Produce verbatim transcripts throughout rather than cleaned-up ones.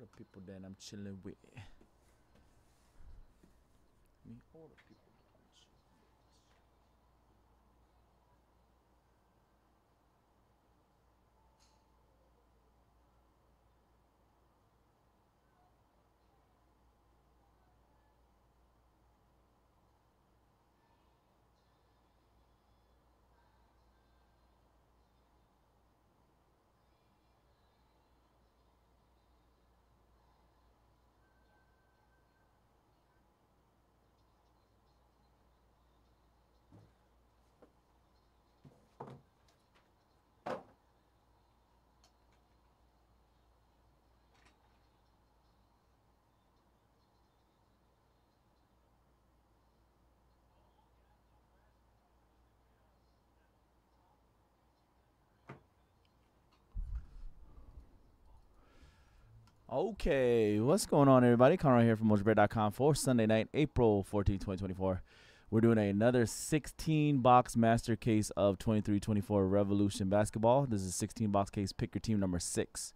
all the people that I'm chilling with. Me, all the people that I'm chilling with. Okay, what's going on, everybody? Conrad here from mojo bread dot com for Sunday night, April fourteenth, twenty twenty-four. We're doing another sixteen box master case of twenty-three twenty-four Revolution basketball. This is sixteen box case. Pick your team number six.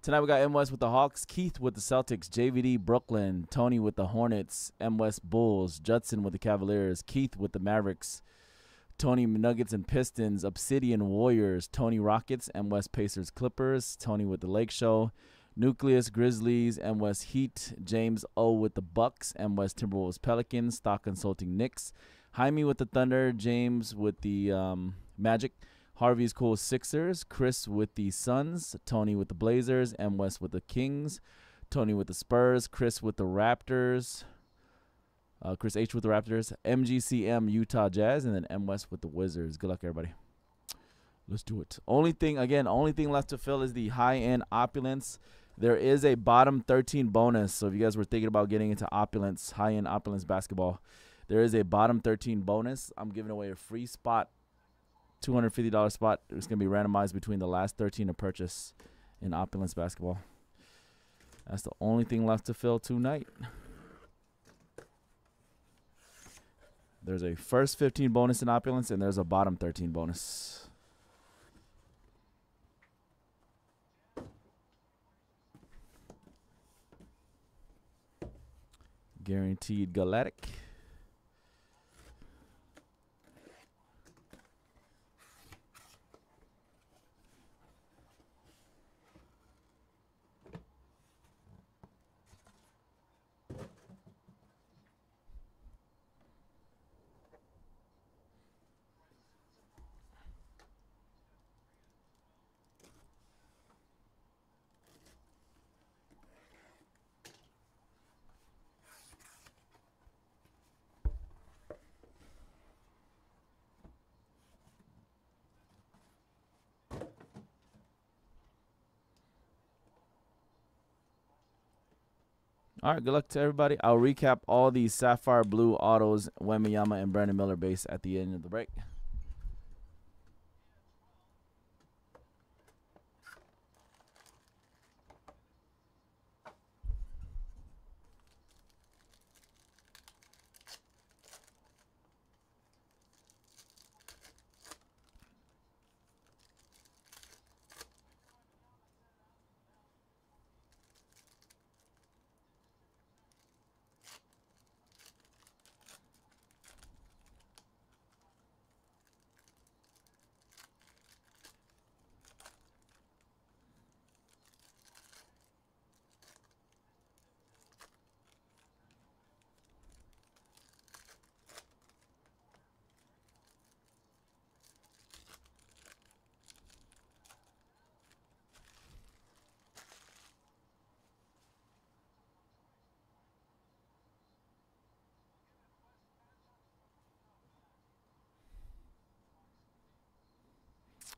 Tonight we got M West with the Hawks, Keith with the Celtics, J V D Brooklyn, Tony with the Hornets, M West Bulls, Judson with the Cavaliers, Keith with the Mavericks, Tony Nuggets and Pistons, Obsidian Warriors, Tony Rockets, M West Pacers Clippers, Tony with the Lake Show, Nucleus Grizzlies, M West Heat, James O with the Bucks, M West Timberwolves Pelicans, Stock Consulting Knicks, Jaime with the Thunder, James with the um, Magic, Harvey's Cool Sixers, Chris with the Suns, Tony with the Blazers, M West with the Kings, Tony with the Spurs, Chris with the Raptors, uh, Chris H with the Raptors, M G C M Utah Jazz, and then M West with the Wizards. Good luck, everybody. Let's do it. Only thing, again, only thing left to fill is the high-end Opulence. There is a bottom thirteen bonus, so if you guys were thinking about getting into Opulence, high-end Opulence basketball, there is a bottom thirteen bonus. I'm giving away a free spot, two hundred fifty dollar spot. It's going to be randomized between the last thirteen to purchase in Opulence basketball. That's the only thing left to fill tonight. There's a first fifteen bonus in Opulence, and there's a bottom thirteen bonus. Guaranteed Galactic. All right, good luck to everybody. I'll recap all these Sapphire Blue autos, Wembanyama and Brandon Miller base at the end of the break.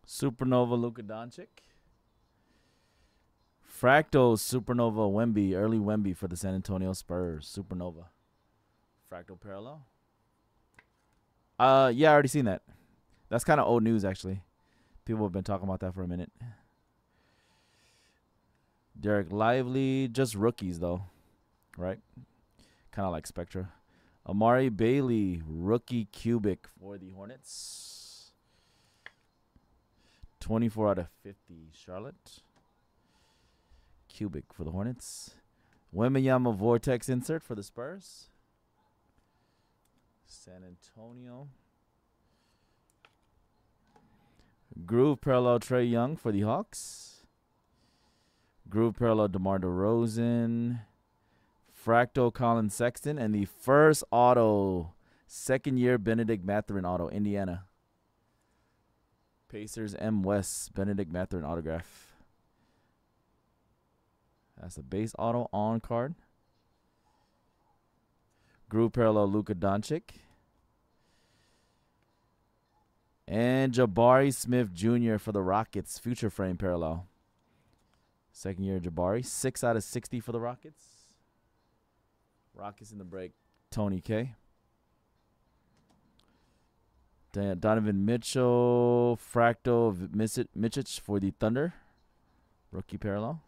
Supernova Luka Doncic. Fractal Supernova Wemby. Early Wemby for the San Antonio Spurs. Supernova. Fractal parallel. Uh, yeah, I already seen that. That's kind of old news, actually. People have been talking about that for a minute. Derek Lively. Just rookies, though. Right? Kind of like Spectra. Amari Bailey. Rookie Cubic for the Hornets. twenty-four out of fifty, Charlotte. Cubic for the Hornets. Wembanyama Vortex insert for the Spurs. San Antonio. Groove parallel Trae Young for the Hawks. Groove parallel DeMar DeRozan. Fractal Colin Sexton. And the first auto, second year Benedict Mathurin auto, Indiana. Pacers M. West, Benedict Mathurin autograph. That's the base auto on card. Groove parallel Luka Doncic. And Jabari Smith Junior for the Rockets, future frame parallel. Second year Jabari, six out of sixty for the Rockets. Rockets in the break, Tony K. Donovan Mitchell, Fractal Micic for the Thunder, rookie parallel.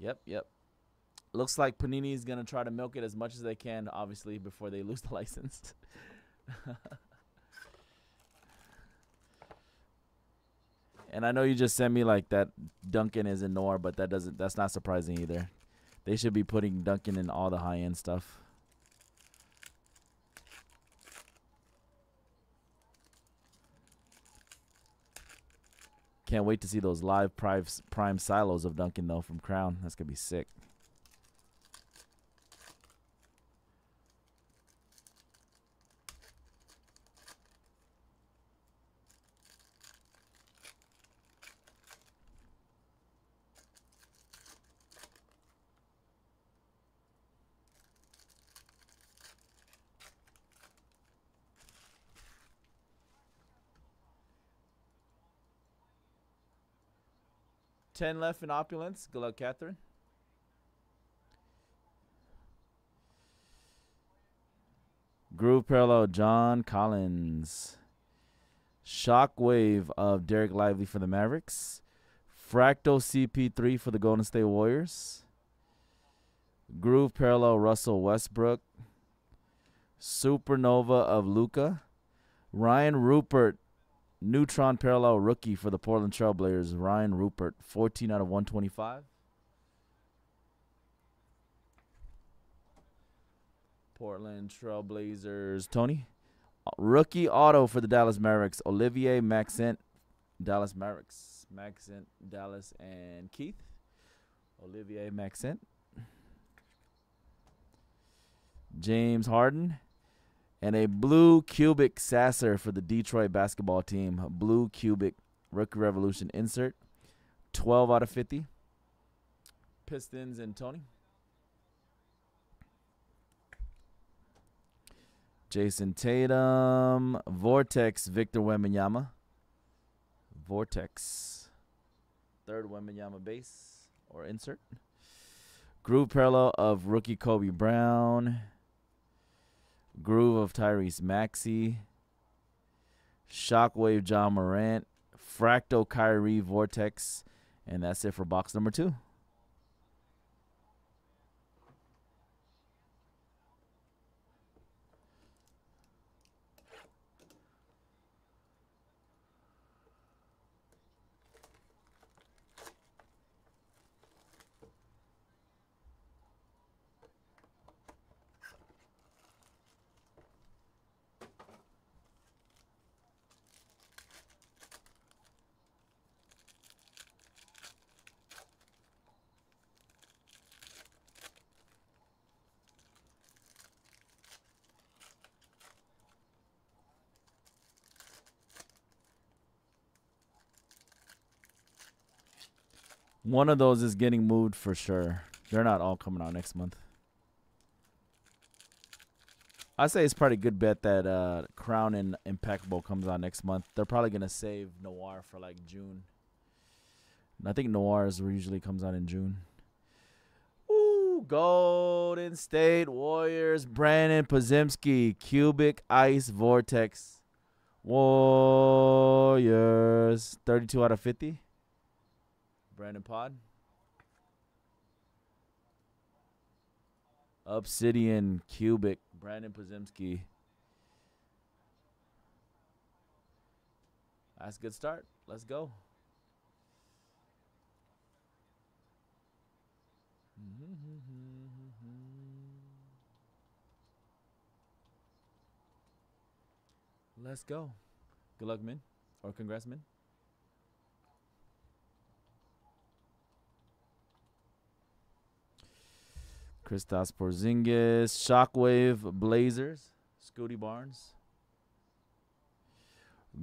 Yep, yep. Looks like Panini is going to try to milk it as much as they can, obviously, before they lose the license. And I know you just sent me like that Duncan is in Noir, but that doesn't that's not surprising either. They should be putting Duncan in all the high-end stuff. Can't wait to see those live prime, prime silos of Duncan, though, from Crown. That's going to be sick. ten left in Opulence. Good luck, Catherine. Groove parallel, John Collins. Shockwave of Derek Lively for the Mavericks. Fractal C P three for the Golden State Warriors. Groove parallel, Russell Westbrook. Supernova of Luka. Ryan Rupert. Neutron parallel rookie for the Portland Trailblazers, Ryan Rupert, fourteen out of one twenty-five. Portland Trailblazers, Tony. Rookie auto for the Dallas Mavericks, Olivier Maxent, Dallas Mavericks. Maxent, Dallas, and Keith. Olivier Maxent. James Harden. And a blue Cubic Sasser for the Detroit basketball team. Blue Cubic rookie revolution insert. twelve out of fifty. Pistons and Tony. Jason Tatum. Vortex Victor Wembanyama. Vortex. Third Wembanyama base or insert. Groove parallel of rookie Kobe Brown. Groove of Tyrese Maxey. Shockwave John Morant. Fractal Kyrie Vortex. And that's it for box number two. One of those is getting moved for sure. They're not all coming out next month. I say it's probably a good bet that uh, Crown and Impact Bowl comes out next month. They're probably going to save Noir for like June. And I think Noir's usually comes out in June. Ooh, Golden State Warriors, Brandon Podziemski, Cubic Ice Vortex. Warriors, thirty-two out of fifty. Brandon Pod. Obsidian Cubic. Brandon Podziemski. That's a good start. Let's go. Let's go. Good luck, man. Or congrats, man. Kristaps Porzingis, Shockwave, Blazers, Scotty Barnes.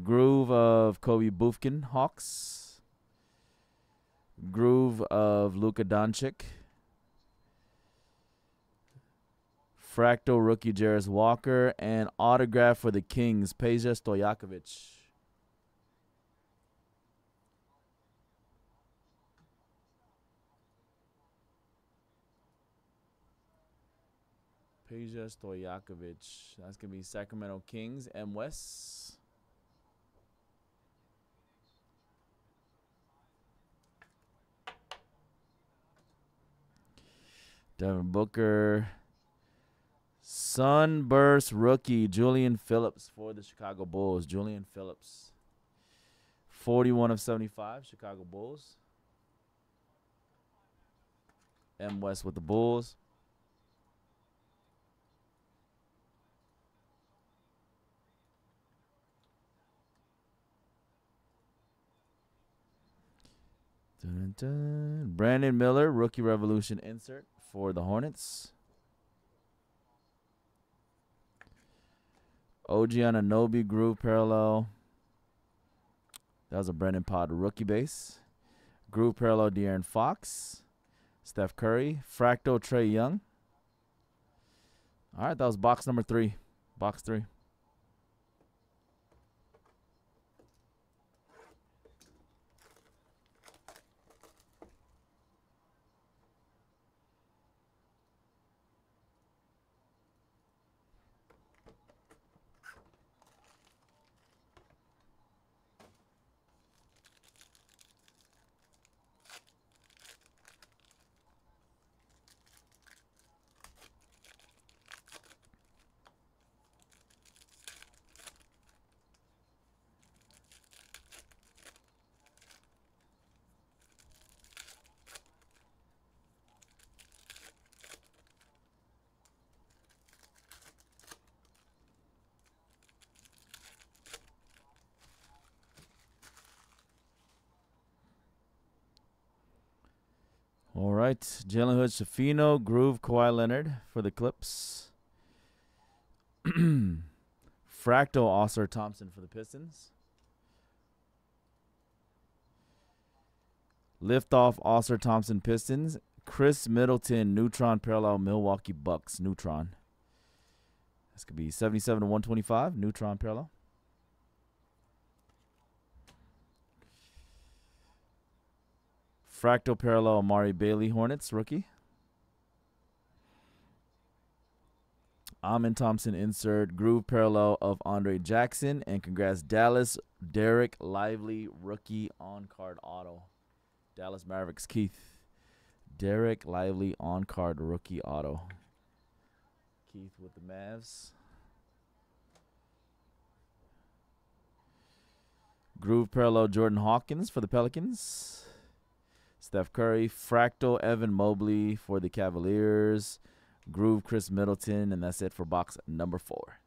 Groove of Kobe Bufkin, Hawks. Groove of Luka Doncic. Fractal rookie Jairus Walker, and autograph for the Kings, Peja Stojakovic. Peja Stojakovic. That's going to be Sacramento Kings, M. West. Devin Booker. Sunburst rookie, Julian Phillips for the Chicago Bulls. Julian Phillips. forty-one of seventy-five, Chicago Bulls. M. West with the Bulls. Dun, dun. Brandon Miller, rookie Revolution insert for the Hornets. O G Anunoby, Groove Parallel. That was a Brandon Pod rookie base. Groove Parallel, De'Aaron Fox. Steph Curry. Fractal, Trae Young. All right, that was box number three. Box three. All right, Jalen Hood, Shafino, Groove, Kawhi Leonard for the Clips. Fractal, Oscar Thompson for the Pistons. Liftoff, Oscar Thompson, Pistons. Chris Middleton, Neutron, Parallel, Milwaukee Bucks, Neutron. This could be seventy-seven to one twenty-five, Neutron, Parallel. Fractal Parallel, Amari Bailey, Hornets, rookie. Amin Thompson, insert. Groove Parallel of Andre Jackson. And congrats, Dallas, Derek Lively, rookie on-card auto. Dallas Mavericks, Keith. Derek Lively, on-card rookie auto. Keith with the Mavs. Groove Parallel, Jordan Hawkins for the Pelicans. Steph Curry, Fractal, Evan Mobley for the Cavaliers, Groove, Chris Middleton, and that's it for box number four.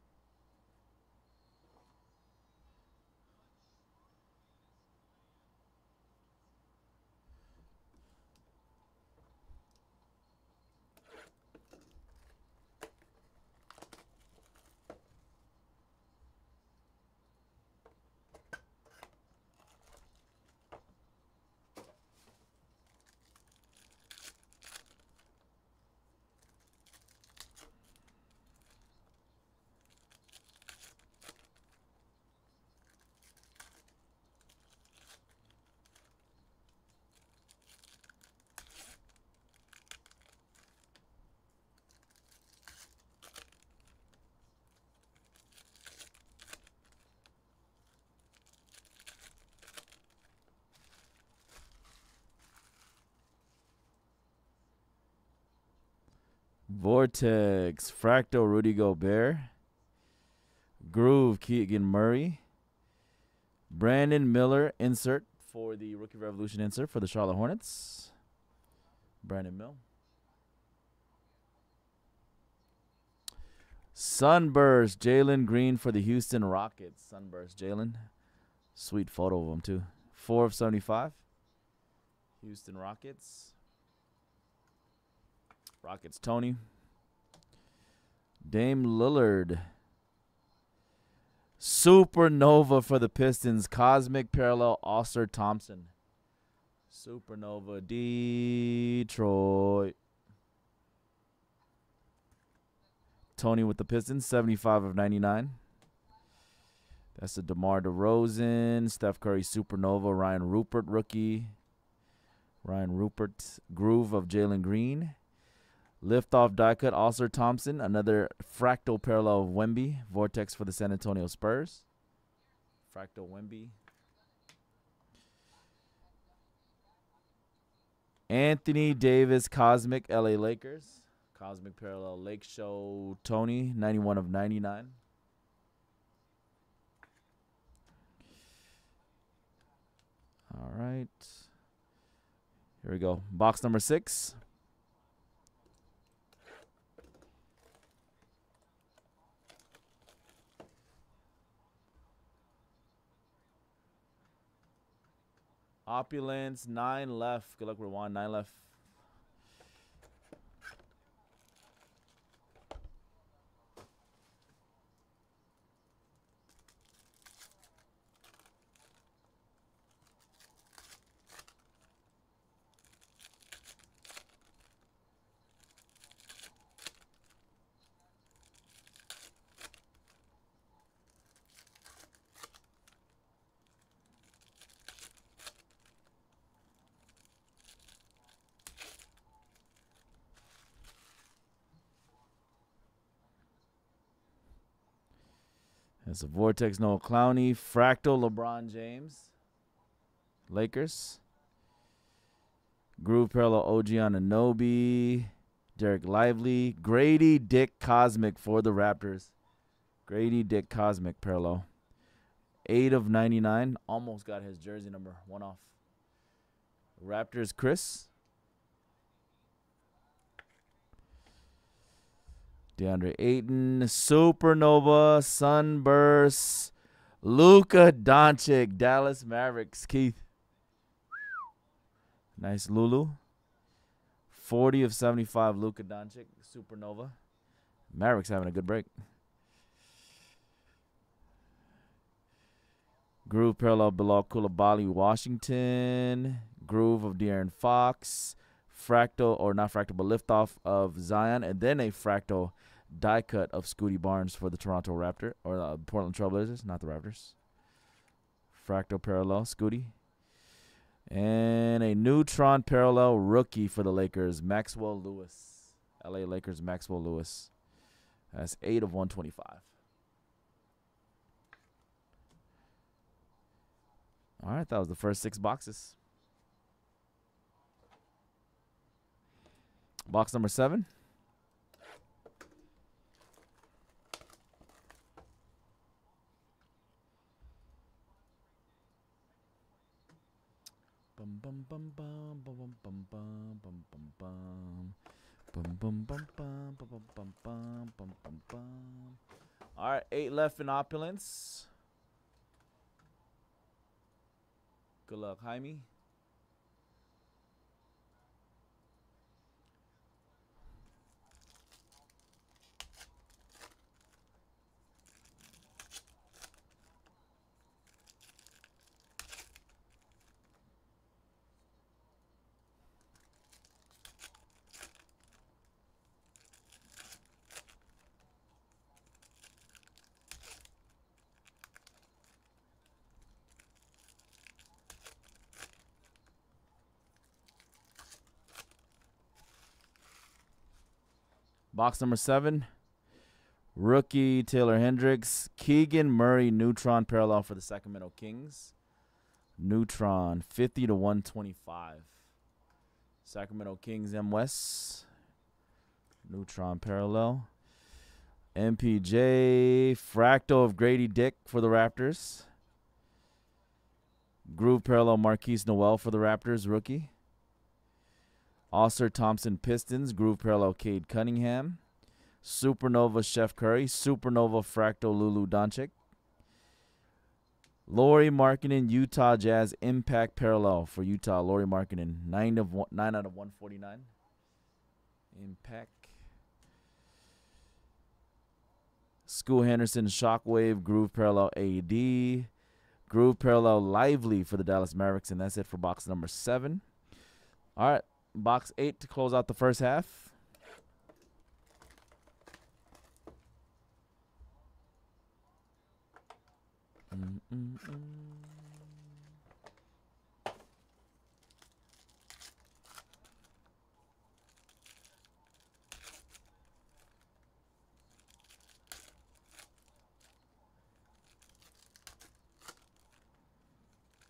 Vortex, Fractal, Rudy Gobert. Groove, Keegan Murray. Brandon Miller insert for the Rookie Revolution insert for the Charlotte Hornets. Brandon Mill. Sunburst, Jalen Green for the Houston Rockets. Sunburst, Jalen. Sweet photo of him, too. four of seventy-five. Houston Rockets. Rockets, Tony. Dame Lillard. Supernova for the Pistons. Cosmic Parallel, Oster Thompson. Supernova, Detroit. Tony with the Pistons, seventy-five of ninety-nine. That's a DeMar DeRozan, Steph Curry, Supernova, Ryan Rupert, rookie. Ryan Rupert, Groove of Jalen Green. Liftoff die cut, Oscar Thompson, another Fractal Parallel of Wemby. Vortex for the San Antonio Spurs. Fractal Wemby. Anthony Davis, Cosmic, L A Lakers. Cosmic Parallel Lake Show Tony, ninety-one of ninety-nine. All right. Here we go. Box number six. Opulence, nine left. Good luck, Rewan, nine left. That's a Vortex, Noah Clowney. Fractal, LeBron James. Lakers. Groove Parallel, O G Anunoby. Derek Lively. Grady Dick Cosmic for the Raptors. Grady Dick Cosmic Parallel. eight of ninety-nine. Almost got his jersey number. One off. Raptors, Chris. DeAndre Ayton, Supernova, Sunburst, Luka Doncic, Dallas Mavericks, Keith. Nice Lulu. forty of seventy-five, Luka Doncic, Supernova. Mavericks having a good break. Groove Parallel below Coulibaly, Washington. Groove of De'Aaron Fox. Fractal, or not fractal, but Liftoff of Zion, and then a fractal die cut of Scottie Barnes for the Toronto Raptor, or the uh, Portland Trailblazers, not the Raptors. Fractal Parallel, Scottie. And a Neutron Parallel rookie for the Lakers, Maxwell Lewis. L A Lakers, Maxwell Lewis. That's eight of one twenty-five. All right, that was the first six boxes. Box number seven. Bum bum bum bum bum bum bum bum bum bum bum bum bum bum bum bum bum bum bum bum. All right, eight left in Opulence. Good luck, Jaime. Box number seven, rookie Taylor Hendricks, Keegan Murray, Neutron Parallel for the Sacramento Kings. Neutron, fifty to one twenty-five. Sacramento Kings, M. West. Neutron Parallel. M P J, Fractal of Grady Dick for the Raptors. Groove parallel Marquise Noel for the Raptors, rookie. Oscar Thompson Pistons, Groove parallel Cade Cunningham. Supernova Chef Curry, Supernova Fractal Lulu Doncic. Lauri Markkanen, Utah Jazz, Impact parallel for Utah. Lauri Markkanen, nine of one, nine out of one forty nine. Impact. Scoot Henderson, Shockwave, Groove parallel A D. Groove parallel Lively for the Dallas Mavericks, and that's it for box number seven. All right, box eight to close out the first half. Mm -mm -mm.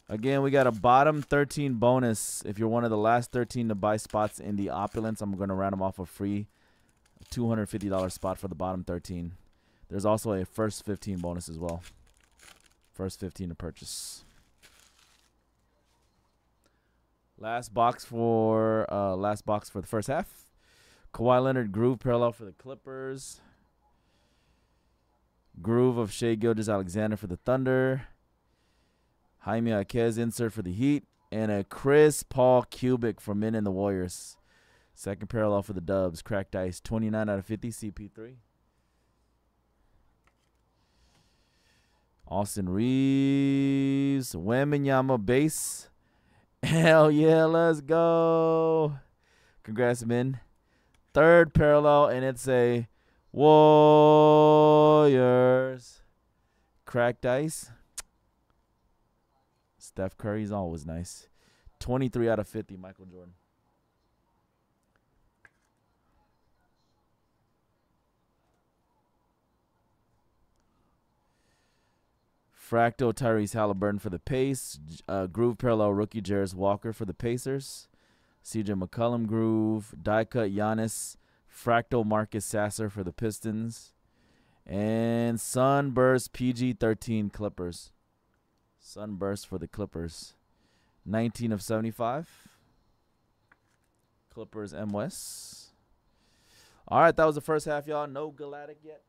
Again, we got a bottom thirteen bonus. If you're one of the last thirteen to buy spots in the Opulence, I'm going to round them off a free two hundred fifty dollar spot for the bottom thirteen. There's also a first fifteen bonus as well. First fifteen to purchase. Last box for uh, last box for the first half. Kawhi Leonard, Groove parallel for the Clippers. Groove of Shai Gilgeous-Alexander for the Thunder. Jaime Jaquez insert for the Heat, and a Chris Paul Cubic for Men and the Warriors. Second parallel for the Dubs. Cracked Ice, twenty-nine out of fifty. C P three. Austin Reeves, Wembanyama base. Hell yeah, let's go. Congrats, men. Third parallel, and it's a Warriors. Cracked Ice. Steph Curry's always nice. twenty-three out of fifty, Michael Jordan. Fractal Tyrese Halliburton for the Pace. Uh, Groove parallel rookie Jarris Walker for the Pacers. C J McCollum Groove. Die cut Giannis. Fractal Marcus Sasser for the Pistons. And Sunburst P G thirteen Clippers. Sunburst for the Clippers. nineteen of seventy-five. Clippers M West. All right, that was the first half, y'all. No Galactic yet.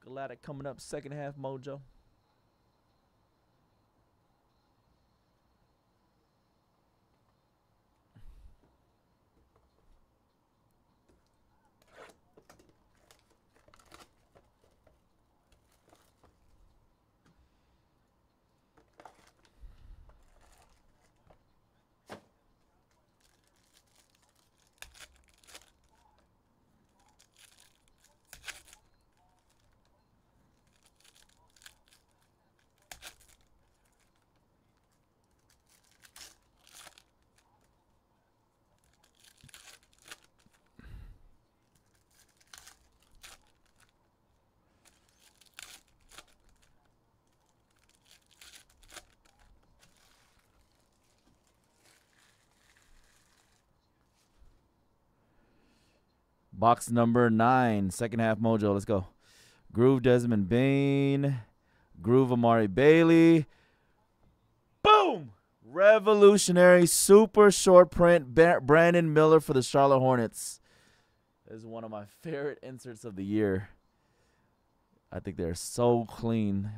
Galactic coming up, second half mojo. Box number nine, second half mojo. Let's go. Groove Desmond Bain. Groove Amari Bailey. Boom! Revolutionary super short print. Brandon Miller for the Charlotte Hornets. This is one of my favorite inserts of the year. I think they're so clean.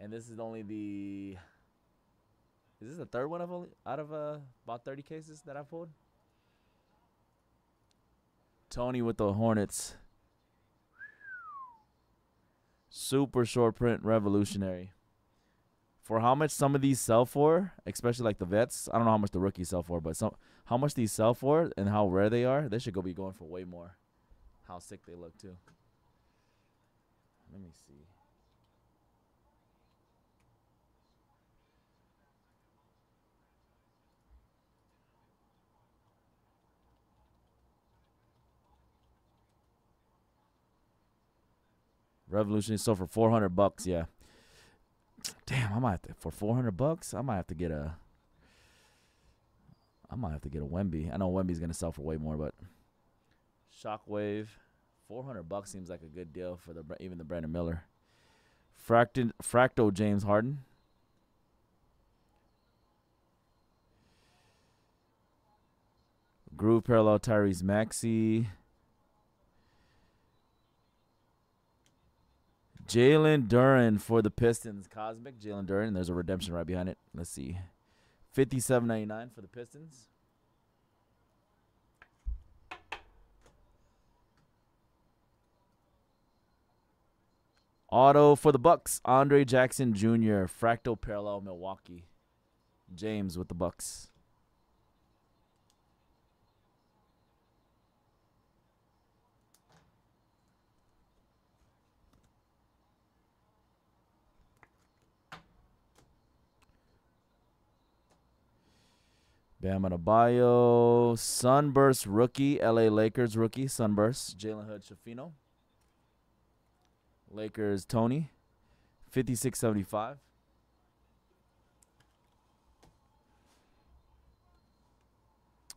And this is only the... Is this the third one I've only, out of uh, about thirty cases that I pulled? Tony with the Hornets. Super short print, revolutionary. For how much some of these sell for, especially like the vets. I don't know how much the rookies sell for, but some how much these sell for and how rare they are, they should go be going for way more. How sick they look, too. Let me see. Revolution is sold for four hundred bucks, yeah. Damn, I might have to, for four hundred bucks. I might have to get a. I might have to get a Wemby. I know Wemby's gonna sell for way more, but. Shockwave, four hundred bucks seems like a good deal for the even the Brandon Miller. Fractal, Fractal James Harden. Groove Parallel Tyrese Maxey. Jalen Duren for the Pistons. Cosmic, Jalen Duren. There's a redemption right behind it. Let's see. fifty-seven ninety-nine for the Pistons. Auto for the Bucks. Andre Jackson Junior Fractal Parallel Milwaukee. James with the Bucks. Bam Adebayo, Sunburst rookie, L A Lakers rookie, Sunburst, Jalen Hood-Schifino, Lakers Tony, fifty-six seventy-five.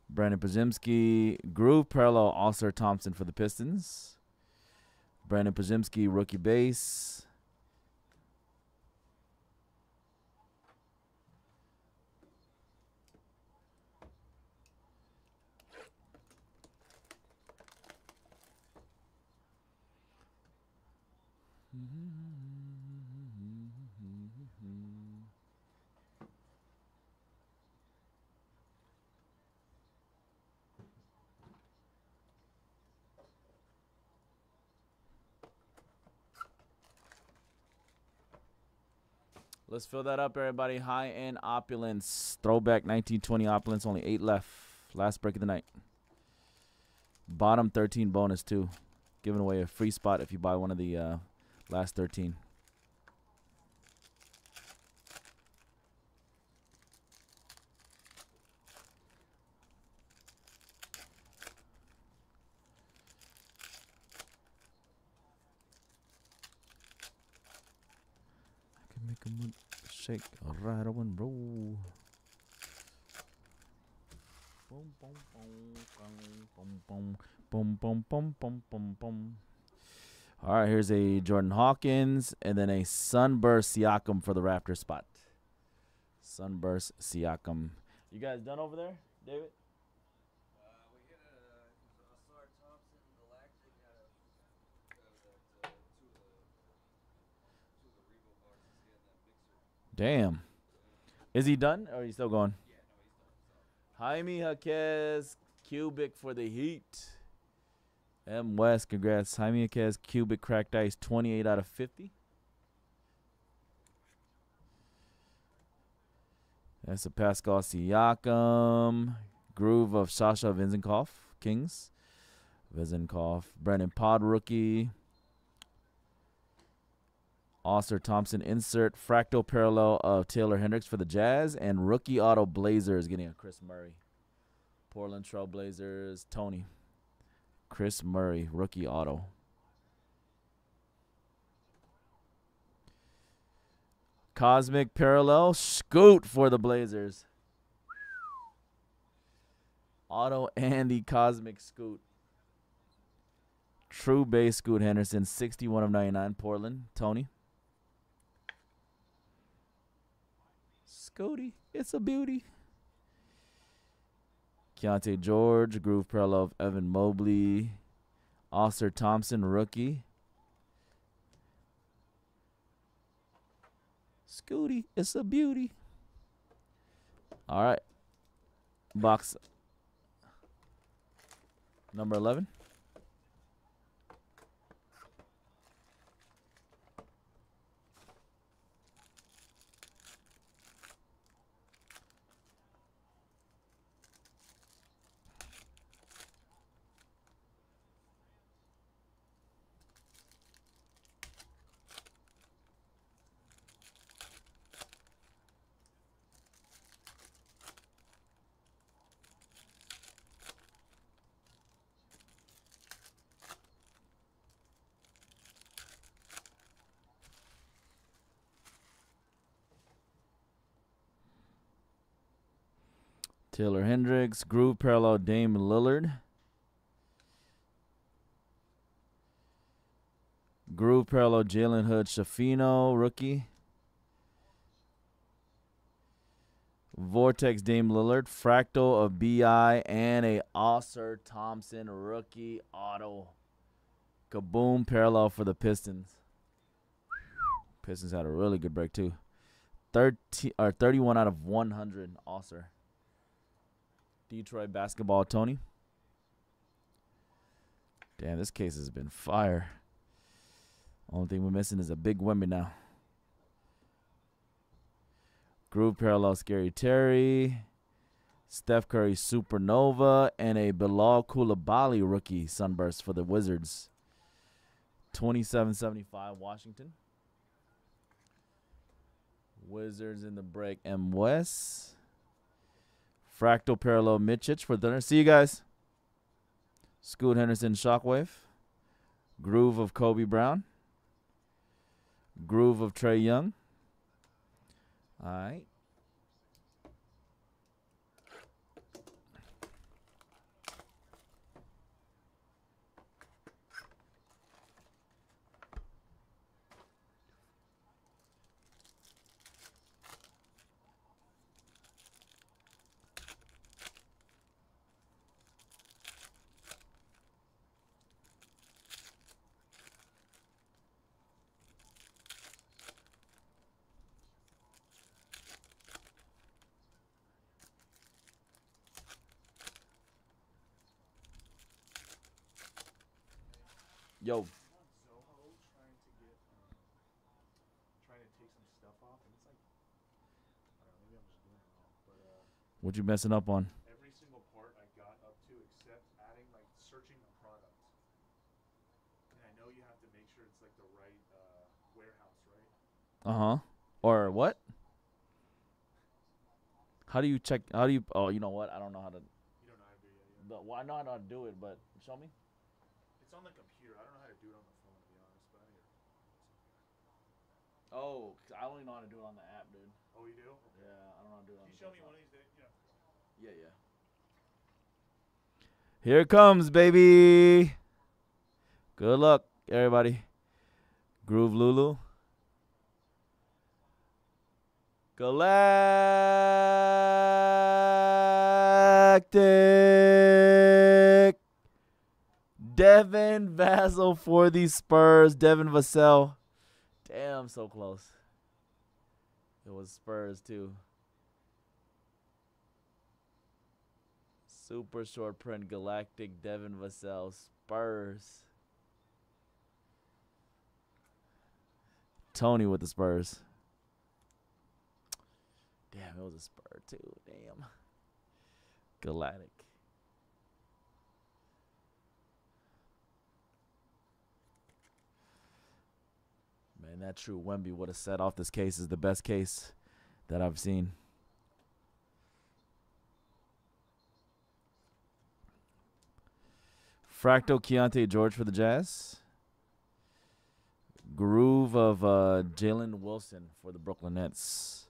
Brandon Podziemski, Groove Parallel All-Star Thompson for the Pistons. Brandon Podziemski, rookie base. Let's fill that up, everybody. High-end Opulence. Throwback nineteen twenty Opulence. Only eight left. Last break of the night. Bottom thirteen bonus, too. Giving away a free spot if you buy one of the uh, last thirteen. Shake, all right, I want to roll. Boom, boom, boom, boom, boom, boom, boom, boom, boom. All right, here's a Jordan Hawkins and then a Sunburst Siakam for the Raptor spot. Sunburst Siakam. You guys done over there, David? Uh, we hit a, a Star Thompson, Galactic, out of, out of that, uh, two of the, two of the Revo boxes. He had that mixer. Damn. Is he done or are you still going? Yeah, no, he's done. So. Jaime Jaquez, Cubic for the Heat. M. West, congrats. Jaime Jaquez, Cubic, Cracked Ice, twenty-eight out of fifty. That's a Pascal Siakam. Groove of Sasha Vinzenkoff, Kings. Vinzenkoff, Brandon Pod, rookie. Oscar Thompson, insert. Fractal Parallel of Taylor Hendricks for the Jazz. And rookie auto Blazers getting a Chris Murray. Portland Trail Blazers, Tony. Chris Murray, rookie auto. Cosmic Parallel, Scoot for the Blazers. Auto and the Cosmic Scoot. True base Scoot Henderson, sixty-one of ninety-nine, Portland, Tony. Scooty, it's a beauty. Keontae George, Groove Parallel of Evan Mobley, Oscar Thompson, rookie. Scooty, it's a beauty. All right. Box number eleven. Taylor Hendricks, Groove Parallel, Dame Lillard. Groove Perlo, Jalen Hood, Shafino, rookie. Vortex, Dame Lillard. Fractal, a B I, and a Osser Thompson rookie auto. Kaboom, parallel for the Pistons. Pistons had a really good break, too. thirty, or thirty-one out of one hundred, Osser. Detroit basketball, Tony. Damn, this case has been fire. Only thing we're missing is a big Wemby now. Groove Parallel, Scary Terry. Steph Curry, Supernova. And a Bilal Coulibaly rookie Sunburst for the Wizards. twenty-seven seventy-five, Washington. Wizards in the break, M. West. Fractal Parallel, Mitchich for dinner. See you guys. Scoot Henderson, Shockwave. Groove of Kobe Brown. Groove of Trae Young. All right. Yo. What you messing up on? Every single part I got up to except adding, like, searching a product. And I know you have to make sure it's, like, the right uh, warehouse, right? Uh-huh. Or what? How do you check? How do you? Oh, you know what? I don't know how to. You don't know how to do it. Either. But, well, I know how to do it, but show me. It's on the computer. I don't know how to do it on the phone, to be honest, but I hear. Oh, I only know how to do it on the app, dude. Oh, you do? Okay. Yeah, I don't know how to do it on the app. Can you show me one of these days? Yeah. Yeah, yeah. Here it comes, baby. Good luck, everybody. Groove Lulu. Galactic. Devin Vassell for the Spurs. Devin Vassell. Damn, so close. It was Spurs, too. Super short print Galactic. Devin Vassell. Spurs. Tony with the Spurs. Damn, it was a Spur, too. Damn. Galactic. And that true Wemby would have set off this case is the best case that I've seen. Fractal Keontae George for the Jazz. Groove of uh, Jalen Wilson for the Brooklyn Nets.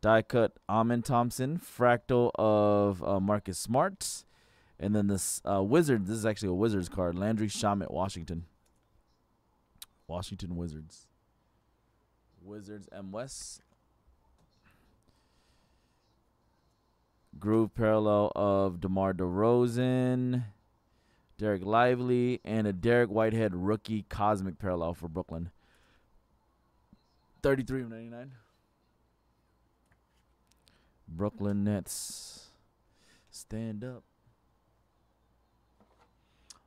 Die cut Amin Thompson. Fractal of uh, Marcus Smart. And then this uh, Wizard. This is actually a Wizards card. Landry Shamet, Washington. Washington Wizards. Wizards M. West. Groove Parallel of DeMar DeRozan. Derek Lively. And a Derek Whitehead rookie Cosmic Parallel for Brooklyn. thirty-three of ninety-nine. Brooklyn Nets. Stand up.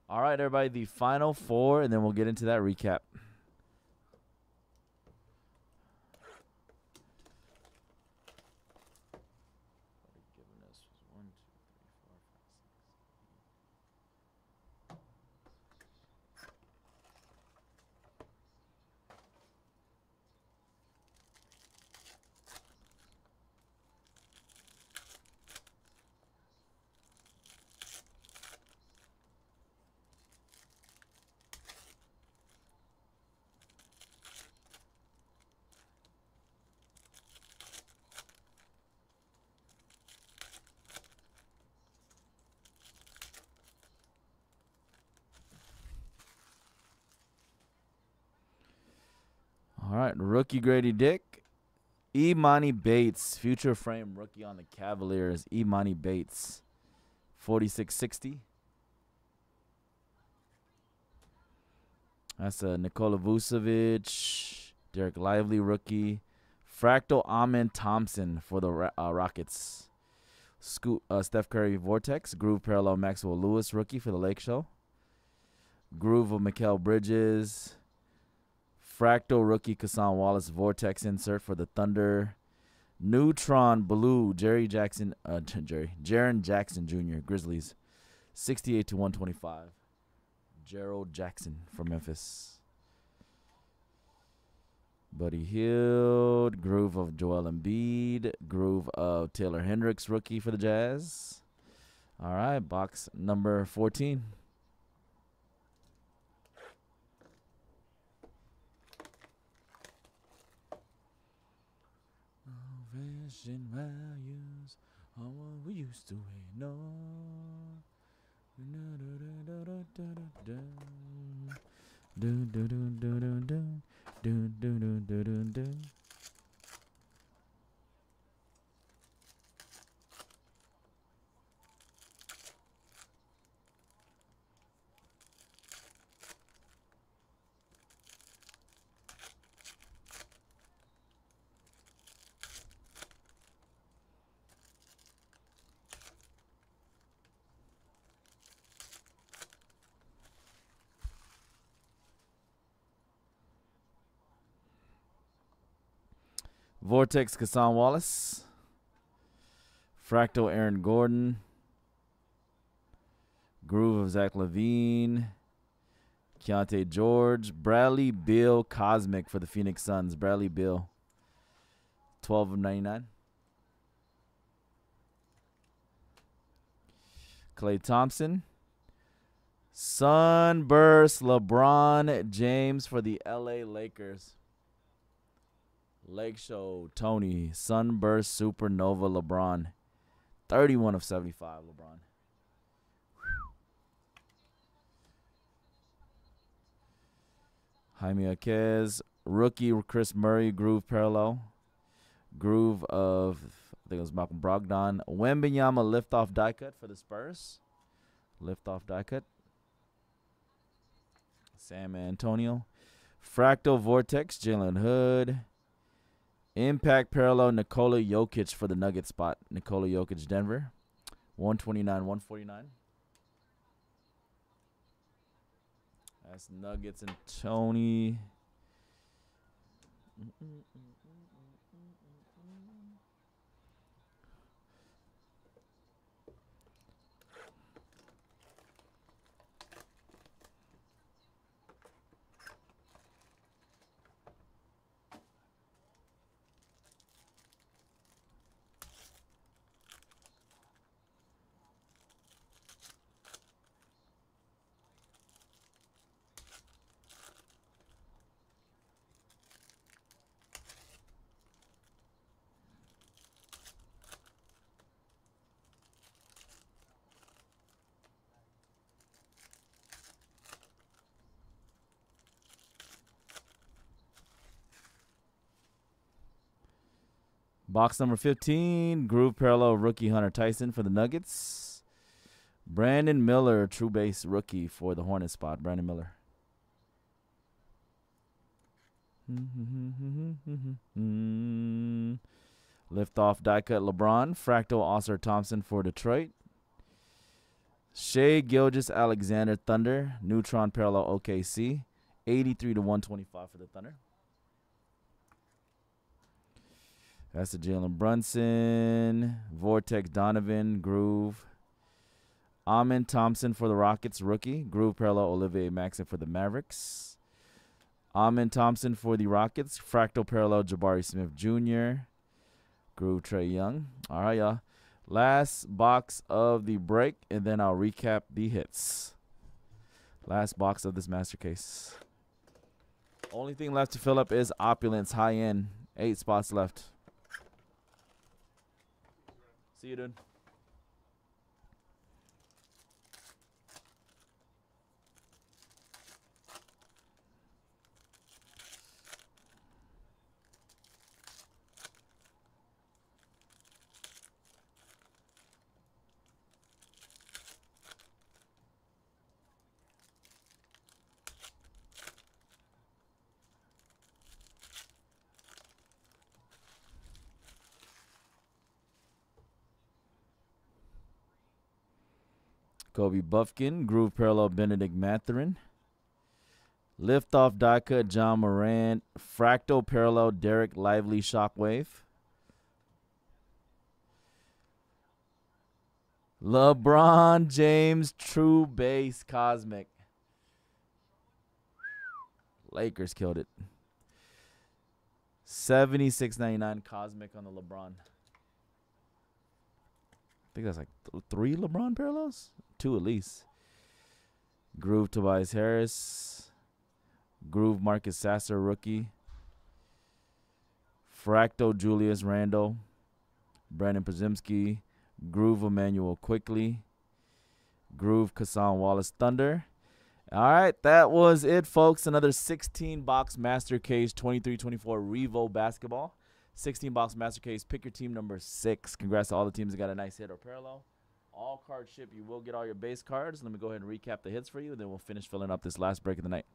All right, everybody. The final four, and then we'll get into that recap. got rookie Grady Dick. Imani Bates, future frame rookie on the Cavaliers. Imani Bates, forty-six sixty. That's a Nikola Vucevic, Derek Lively rookie. Fractal Amen Thompson for the uh, Rockets. Scoot, uh, Steph Curry Vortex. Groove Parallel Maxwell Lewis rookie for the Lake Show. Groove of Mikal Bridges. Fractal rookie Kassan Wallace Vortex insert for the Thunder. Neutron Blue Jerry Jackson, uh, Jerry Jaren Jackson Junior Grizzlies, sixty-eight to one twenty-five. Gerald Jackson from Memphis. Buddy Hield, Groove of Joel Embiid, Groove of Taylor Hendricks rookie for the Jazz. All right, box number fourteen. Vision values on what we used to ignore. Vortex Kassan Wallace. Fractal Aaron Gordon. Groove of Zach LaVine. Keontae George. Bradley Beal Cosmic for the Phoenix Suns. Bradley Beal. twelve of ninety-nine. Klay Thompson. Sunburst LeBron James for the L A Lakers. Lake Show, Tony, Sunburst, Supernova, LeBron. thirty-one of seventy-five, LeBron. Jaime Jaquez, rookie Chris Murray, Groove Parallel. Groove of, I think it was Malcolm Brogdon. Wembanyama, Liftoff die cut for the Spurs. Liftoff die cut. Sam Antonio. Fractal Vortex, Jalen Hood. Impact Parallel, Nikola Jokic for the Nugget spot. Nikola Jokic, Denver. one twenty-nine, one forty-nine. That's Nuggets and Tony. Box number fifteen, Groove Parallel rookie Hunter Tyson for the Nuggets. Brandon Miller, true base rookie for the Hornets spot. Brandon Miller. Liftoff die cut LeBron. Fractal Oscar Thompson for Detroit. Shea Gilgeous Alexander Thunder. Neutron Parallel O K C. eighty-three to one twenty-five for the Thunder. That's a Jalen Brunson, Vortex Donovan, Groove. Amen Thompson for the Rockets, rookie. Groove Parallel, Olivier Maxent for the Mavericks. Amen Thompson for the Rockets. Fractal Parallel, Jabari Smith Junior Groove, Trae Young. All right, y'all. Last box of the break, and then I'll recap the hits. Last box of this master case. Only thing left to fill up is Opulence, high end. Eight spots left. See you, dude. Kobe Bufkin, Groove Parallel, Benedict Mathurin. Liftoff, Daka, John Moran. Fractal Parallel, Derek Lively, Shockwave. LeBron James, True Base, Cosmic. Lakers killed it. seventy-six ninety-nine Cosmic on the LeBron. I think that's like th three LeBron parallels? Two at least. Groove Tobias Harris. Groove Marcus Sasser, rookie. Fractal Julius Randle. Brandon Podziemski. Groove Emmanuel Quickly. Groove Kassan Wallace Thunder. All right, that was it, folks. Another sixteen box Master Case twenty-three twenty-four Revo Basketball. sixteen box Master Case. Pick your team number six. Congrats to all the teams that got a nice hit or parallel. All card ship. You will get all your base cards. Let me go ahead and recap the hits for you, and then we'll finish filling up this last break of the night.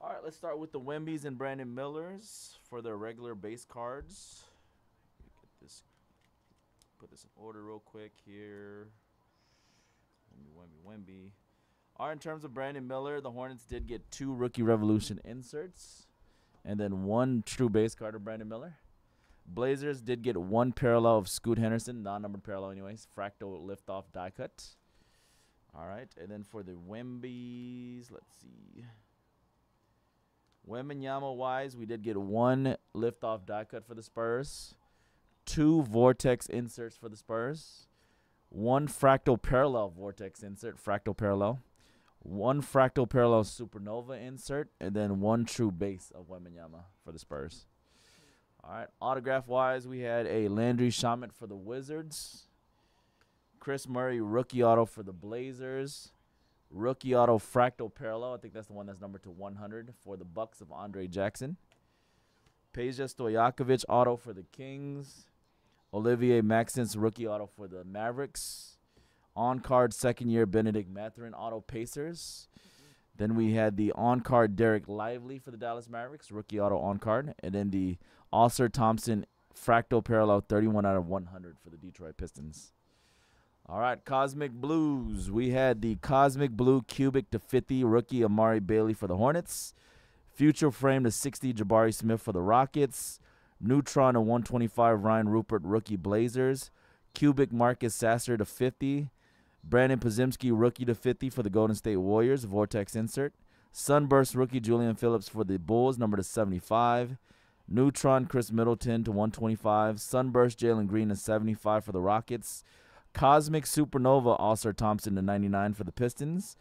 All right, let's start with the Wembys and Brandon Millers for their regular base cards. Get this, put this in order real quick here. Wemby, Wemby, Wemby. All right, in terms of Brandon Miller, the Hornets did get two Rookie Revolution inserts and then one true base card of Brandon Miller. Blazers did get one parallel of Scoot Henderson, non-numbered parallel anyways, Fractal Liftoff die cut. All right, and then for the Wembys, let's see. Wembanyama-wise, we did get one Liftoff die cut for the Spurs, two Vortex inserts for the Spurs, one Fractal Parallel Vortex insert, Fractal Parallel, one Fractal Parallel Supernova insert, and then one true base of Wembanyama for the Spurs. All right, autograph-wise, we had a Landry Shamet for the Wizards, Chris Murray rookie auto for the Blazers, rookie auto Fractal Parallel, I think that's the one that's numbered to one hundred, for the Bucks of Andre Jackson, Peja Stojakovic auto for the Kings, Olivier Maxent's rookie auto for the Mavericks. On-card second-year Benedict Mathurin auto Pacers. Then we had the on-card Derek Lively for the Dallas Mavericks, rookie auto on-card. And then the Oscar Thompson Fractal Parallel thirty-one out of one hundred for the Detroit Pistons. All right, Cosmic Blues. We had the Cosmic Blue Cubic to fifty rookie Amari Bailey for the Hornets. Future Frame to sixty Jabari Smith for the Rockets. Neutron to one twenty-five, Ryan Rupert, rookie Blazers. Cubic Marcus Sasser to fifty. Brandon Podziemski, rookie to fifty for the Golden State Warriors, Vortex insert. Sunburst, rookie Julian Phillips for the Bulls, number to seventy-five. Neutron, Chris Middleton to one twenty-five. Sunburst, Jalen Green to seventy-five for the Rockets. Cosmic Supernova, Oscar Thompson to ninety-nine for the Pistons.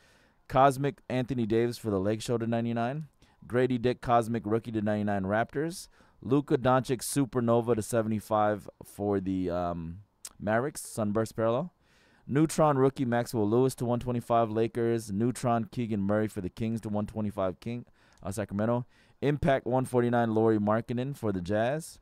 Cosmic Anthony Davis for the Lake Show to ninety-nine. Grady Dick, Cosmic rookie to ninety-nine, Raptors. Luka Doncic Supernova to seventy-five for the um, Mavericks, Sunburst Parallel. Neutron rookie Maxwell Lewis to one twenty-five Lakers. Neutron Keegan Murray for the Kings to one twenty-five King uh, Sacramento. Impact one forty-nine Lauri Markkanen for the Jazz.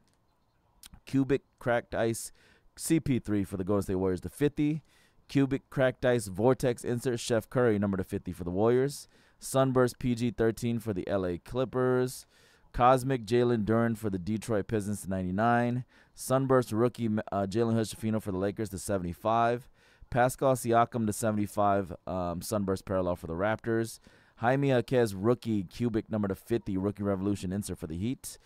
Cubic Cracked Ice C P three for the Golden State Warriors to fifty. Cubic Cracked Ice Vortex insert Chef Curry number to fifty for the Warriors. Sunburst P G thirteen for the L A Clippers. Cosmic Jalen Duren for the Detroit Pistons to ninety-nine. Sunburst rookie uh, Jalen Hood-Shafino for the Lakers to seventy-five. Pascal Siakam to seventy-five. Um, Sunburst Parallel for the Raptors. Jaime Jaquez rookie Cubic number to fifty. Rookie Revolution insert for the Heat.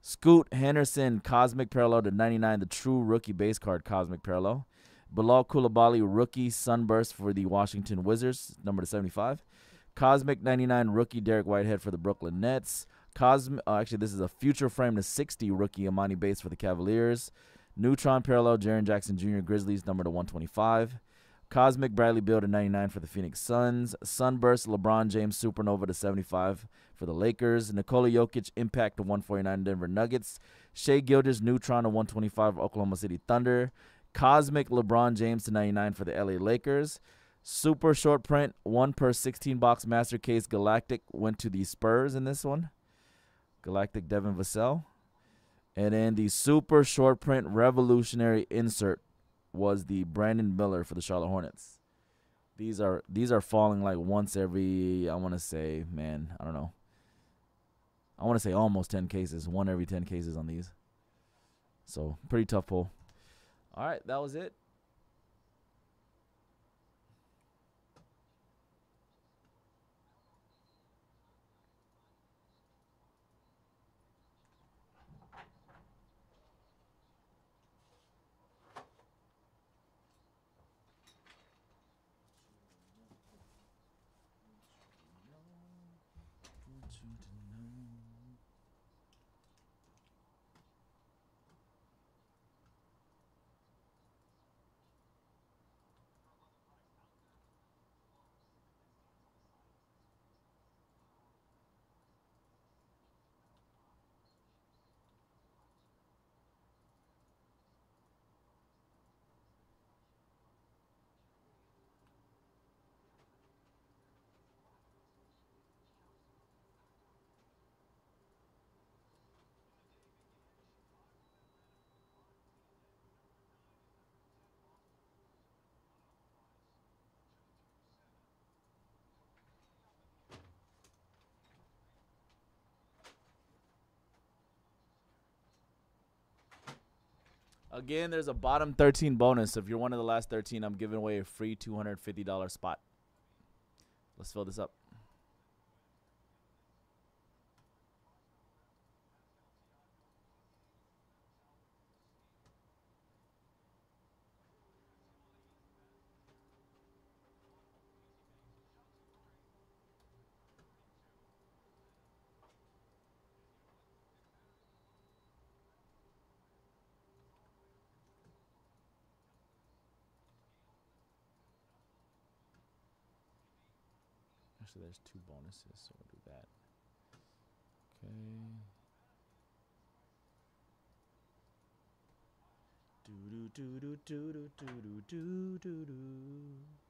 Scoot Henderson Cosmic Parallel to ninety-nine. The true rookie base card Cosmic Parallel. Bilal Coulibaly rookie Sunburst for the Washington Wizards number to seventy-five. Cosmic ninety-nine rookie Derek Whitehead for the Brooklyn Nets. Cosmic, uh, actually, this is a future frame to sixty rookie Imani Bates for the Cavaliers. Neutron Parallel, Jaren Jackson Junior Grizzlies, number to one twenty-five. Cosmic Bradley Beal to ninety-nine for the Phoenix Suns. Sunburst, LeBron James Supernova to seventy-five for the Lakers. Nikola Jokic Impact to one forty-nine Denver Nuggets. Shai Gilgeous Neutron to one twenty-five Oklahoma City Thunder. Cosmic LeBron James to ninety-nine for the L A Lakers. Super short print, one per sixteen box Master Case Galactic went to the Spurs in this one. Galactic Devin Vassell. And then the super short print revolutionary insert was the Brandon Miller for the Charlotte Hornets. These are these are falling like once every, I want to say, man, I don't know. I want to say almost ten cases, one every ten cases on these. So pretty tough pull. All right, that was it. Again, there's a bottom thirteen bonus. If you're one of the last thirteen, I'm giving away a free two hundred fifty dollar spot. Let's fill this up. So there's two bonuses, so we'll do that. Okay. Do do do do do do do do do do.